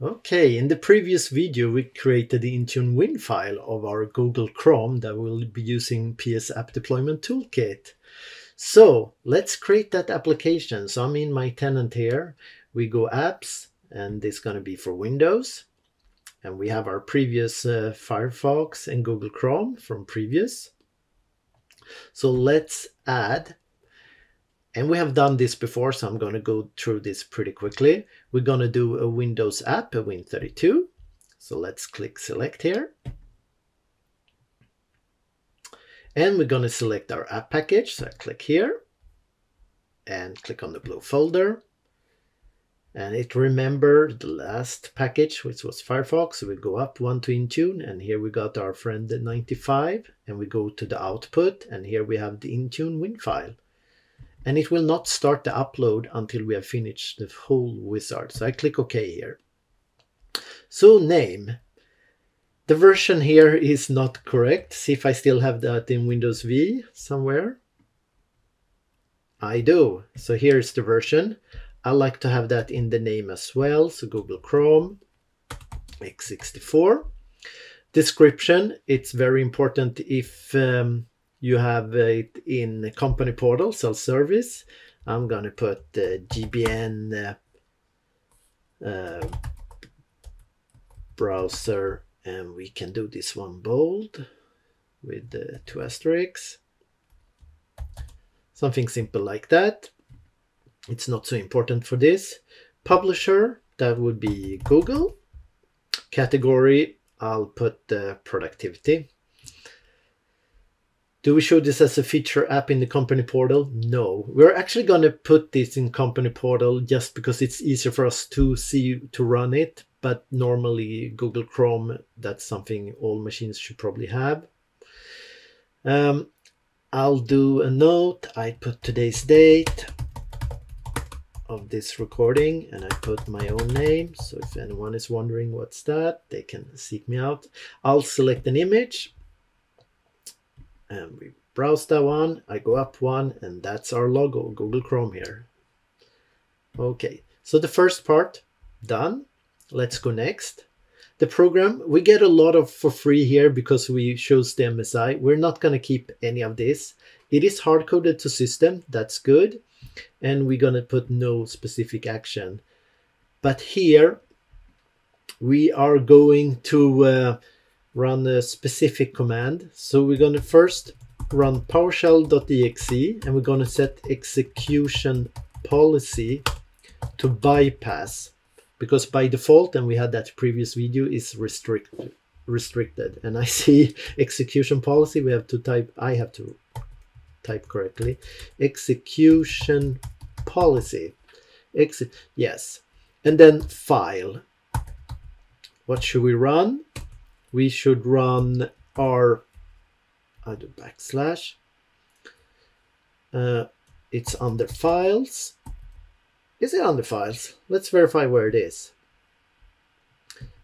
Okay, in the previous video we created the Intunewin file of our Google Chrome that will be using PS App Deployment Toolkit. So let's create that application. So I'm in my tenant here. We go apps, and it's going to be for Windows. And we have our previous Firefox and Google Chrome from previous. So let's add. And we have done this before, so I'm going to go through this pretty quickly. We're going to do a Windows app, a Win32. So let's click select here. And we're going to select our app package. So I click here and click on the blue folder. And it remembered the last package, which was Firefox. So we go up one to Intune, and here we got our friend 95. And we go to the output, and here we have the Intunewin file. And it will not start the upload until we have finished the whole wizard. So I click OK here. So name. The version here is not correct. See if I still have that in Windows V somewhere. I do. So here's the version. I like to have that in the name as well. So Google Chrome x64. Description. It's very important if you have it in the Company Portal, self-service. I'm going to put the JBN browser, and we can do this one bold with the 2 asterisks. Something simple like that. It's not so important for this. Publisher, that would be Google. Category, I'll put the productivity. Do we show this as a feature app in the Company Portal? No. We're actually going to put this in Company Portal just because it's easier for us to see to run it. But normally Google Chrome, that's something all machines should probably have. I'll do a note. I put today's date of this recording, and I put my own name. So if anyone is wondering what's that, they can seek me out. I'll select an image. And we browse that one, I go up one, and that's our logo, Google Chrome here. Okay, so the first part, done. Let's go next. The program, we get a lot of for free here because we chose the MSI. We're not going to keep any of this. It is hard-coded to system, that's good. And we're going to put no specific action. But here, we are going to run a specific command. So we're going to first run powershell.exe, and we're going to set execution policy to bypass, because by default, and we had that previous video, is restricted. And I see execution policy, we have to type, I have to type correctly, execution policy, yes. And then file, what should we run? We should run our, I do backslash, it's under files. Is it under files? Let's verify where it is.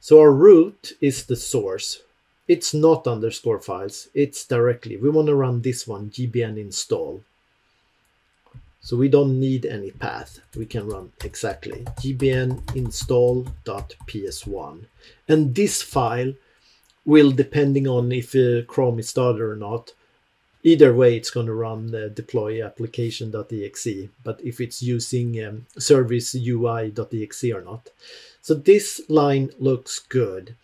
So our root is the source. It's not underscore files, it's directly. We want to run this one, JBN install. So we don't need any path. We can run exactly JBN install.ps1. And this file will, depending on if Chrome is started or not, either way it's going to run the deploy application.exe, but if it's using service UI.exe or not. So this line looks good.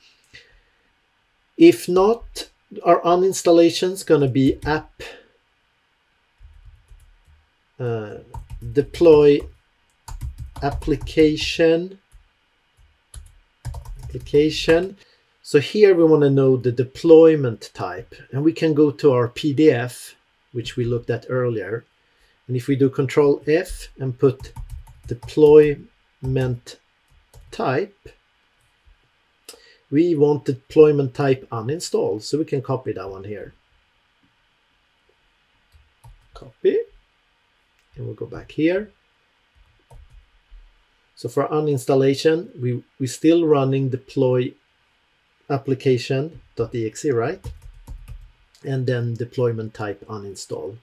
If not, our uninstallation is going to be app deploy application. So here we want to know the deployment type, and we can go to our PDF, which we looked at earlier. And if we do Control F and put deployment type, we want deployment type uninstalled. So we can copy that one here. Copy. And we'll go back here. So for uninstallation, we're still running deploy application.exe, right? And then deployment type uninstall.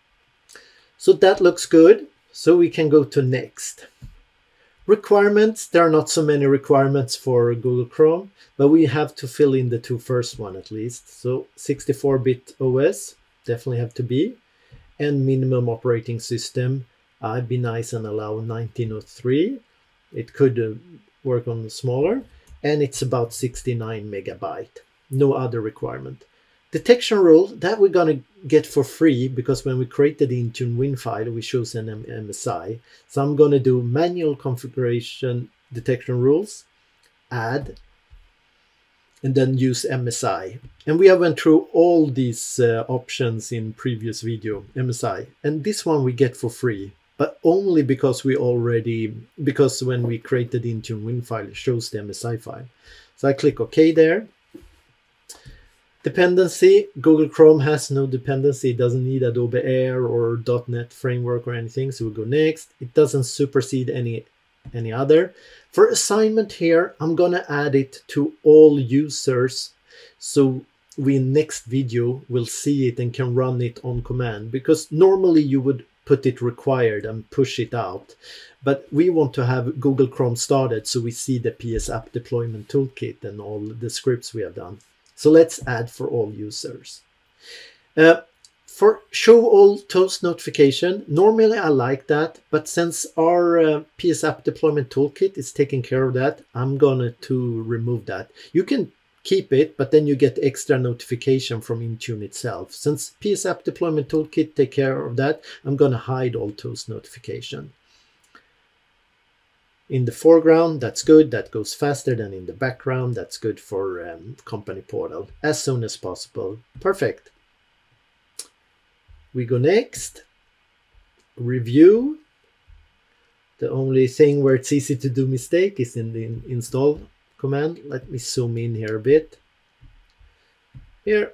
So that looks good. So we can go to next. Requirements, there are not so many requirements for Google Chrome, but we have to fill in the two first one at least. So 64-bit OS, definitely have to be, and minimum operating system. I'd be nice and allow 1903. It could work on the smaller, and it's about 69 megabyte. No other requirement. Detection rule, that we're going to get for free because when we created the Intunewin file, we chose an MSI. So I'm going to do manual configuration detection rules, add, and then use MSI. And we have went through all these options in previous video, MSI. And this one we get for free, but only because because when we created the Intunewin file, it shows the MSI file. So I click OK there. Dependency, Google Chrome has no dependency. It doesn't need Adobe Air or .NET framework or anything, so we'll go next. It doesn't supersede any other. For assignment here, I'm going to add it to all users, so we in next video will see it and can run it on command, because normally you would put it required and push it out. But we want to have Google Chrome started so we see the PS App Deployment Toolkit and all the scripts we have done. So let's add for all users. For show all toast notification, normally I like that, but since our PS App Deployment Toolkit is taking care of that, I'm going to remove that. You can keep it, but then you get extra notification from Intune itself. Since PS App Deployment Toolkit take care of that, I'm going to hide all toast notification. In the foreground, that's good. That goes faster than in the background. That's good for Company Portal as soon as possible. Perfect. We go next. Review. The only thing where it's easy to do mistake is in the install command. Let me zoom in here a bit. Here.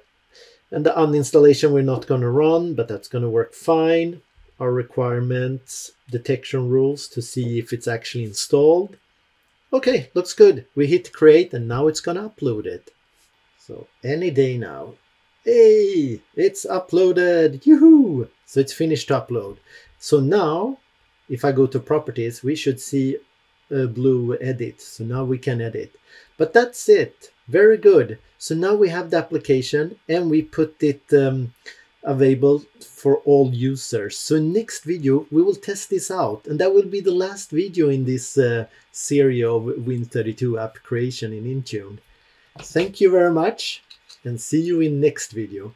And the uninstallation we're not going to run, but that's going to work fine. Our requirements, detection rules to see if it's actually installed. Okay, looks good. We hit create and now it's gonna upload it. So any day now. Hey, it's uploaded. Yoo-hoo! So it's finished to upload. So now, if I go to properties, we should see a blue edit. So now we can edit. But that's it. Very good. So now we have the application and we put it available for all users. So next video we will test this out, and that will be the last video in this series of Win32 app creation in Intune. Thank you very much and see you in next video.